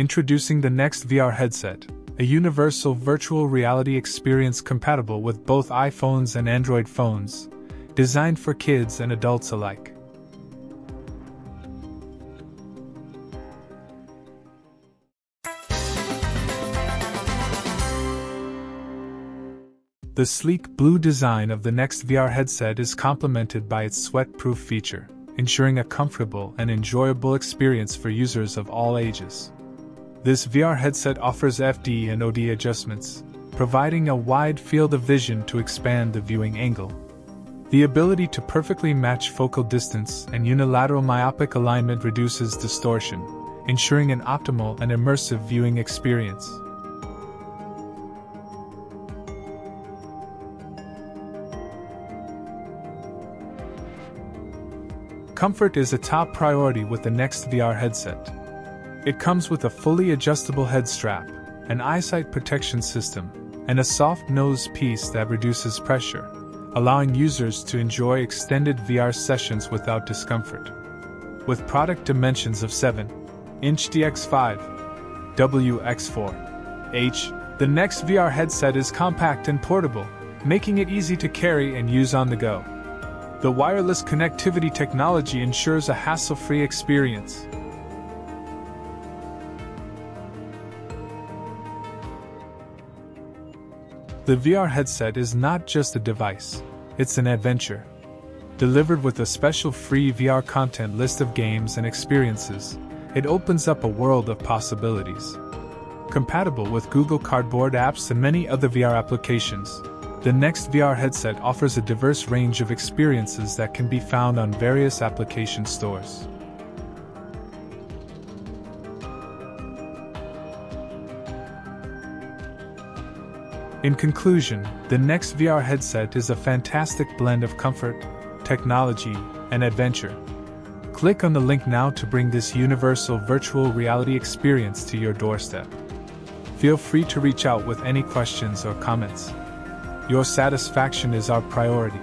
Introducing the Bnext VR headset, a universal virtual reality experience compatible with both iPhones and Android phones, designed for kids and adults alike. The sleek blue design of the Bnext VR headset is complemented by its sweat-proof feature, ensuring a comfortable and enjoyable experience for users of all ages. This VR headset offers FD and OD adjustments, providing a wide field of vision to expand the viewing angle. The ability to perfectly match focal distance and unilateral myopic alignment reduces distortion, ensuring an optimal and immersive viewing experience. Comfort is a top priority with the Bnext VR headset. It comes with a fully adjustable head strap, an eyesight protection system, and a soft nose piece that reduces pressure, allowing users to enjoy extended VR sessions without discomfort. With product dimensions of 7-inch DX5, WX4H, the Bnext VR headset is compact and portable, making it easy to carry and use on the go. The wireless connectivity technology ensures a hassle-free experience. The VR headset is not just a device, it's an adventure. Delivered with a special free VR content list of games and experiences, it opens up a world of possibilities. Compatible with Google Cardboard apps and many other VR applications, the Bnext VR headset offers a diverse range of experiences that can be found on various application stores. In conclusion, the Bnext VR headset is a fantastic blend of comfort, technology, and adventure. Click on the link now to bring this universal virtual reality experience to your doorstep. Feel free to reach out with any questions or comments. Your satisfaction is our priority.